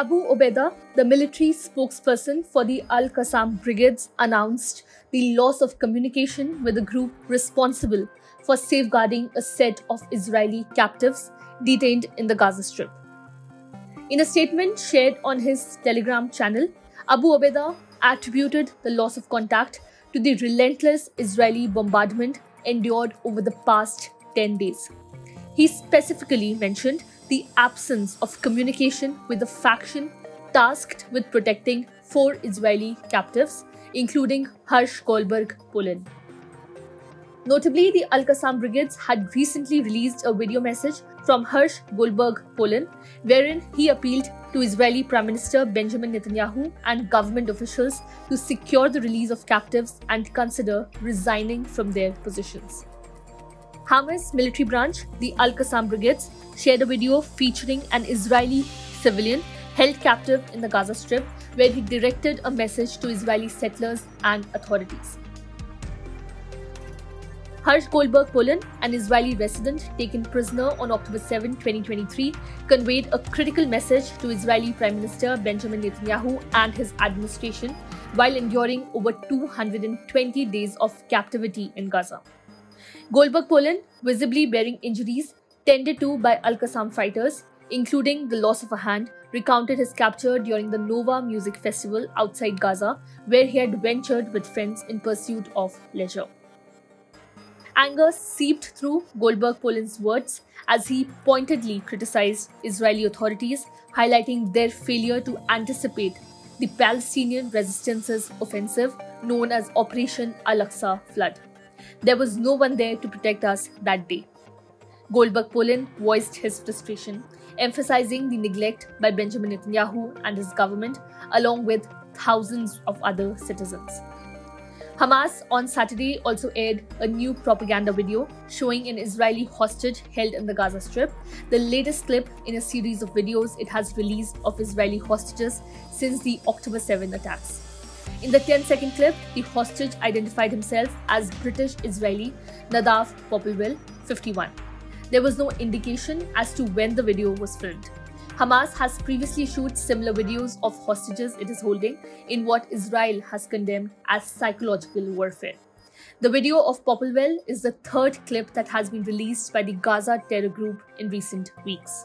Abu Obaida, the military spokesperson for the Al-Qassam Brigades, announced the loss of communication with the group responsible for safeguarding a set of Israeli captives detained in the Gaza Strip. In a statement shared on his Telegram channel, Abu Obaida attributed the loss of contact to the relentless Israeli bombardment endured over the past 10 days. He specifically mentioned the absence of communication with the faction tasked with protecting 4 Israeli captives, including Hersh Goldberg-Polin. Notably, the Al-Qassam Brigades had recently released a video message from Hersh Goldberg-Polin, wherein he appealed to Israeli Prime Minister Benjamin Netanyahu and government officials to secure the release of captives and consider resigning from their positions. Hamas military branch, the Al-Qassam Brigades, shared a video featuring an Israeli civilian held captive in the Gaza Strip, where he directed a message to Israeli settlers and authorities. Hersh Goldberg-Polin, an Israeli resident taken prisoner on October 7, 2023, conveyed a critical message to Israeli Prime Minister Benjamin Netanyahu and his administration while enduring over 220 days of captivity in Gaza. Goldberg-Polin, visibly bearing injuries tended to by Al-Qassam fighters, including the loss of a hand, recounted his capture during the Nova Music Festival outside Gaza, where he had ventured with friends in pursuit of leisure. Anger seeped through Goldberg-Polin's words as he pointedly criticized Israeli authorities, highlighting their failure to anticipate the Palestinian resistance's offensive known as Operation Al-Aqsa Flood. "There was no one there to protect us that day." Goldberg-Polin voiced his frustration, emphasizing the neglect by Benjamin Netanyahu and his government, along with thousands of other citizens. Hamas on Saturday also aired a new propaganda video showing an Israeli hostage held in the Gaza Strip, the latest clip in a series of videos it has released of Israeli hostages since the October 7 attacks. In the 10-second clip, the hostage identified himself as British Israeli Nadav Popelwell, 51. There was no indication as to when the video was filmed. Hamas has previously shot similar videos of hostages it is holding in what Israel has condemned as psychological warfare. The video of Popelwell is the 3rd clip that has been released by the Gaza terror group in recent weeks.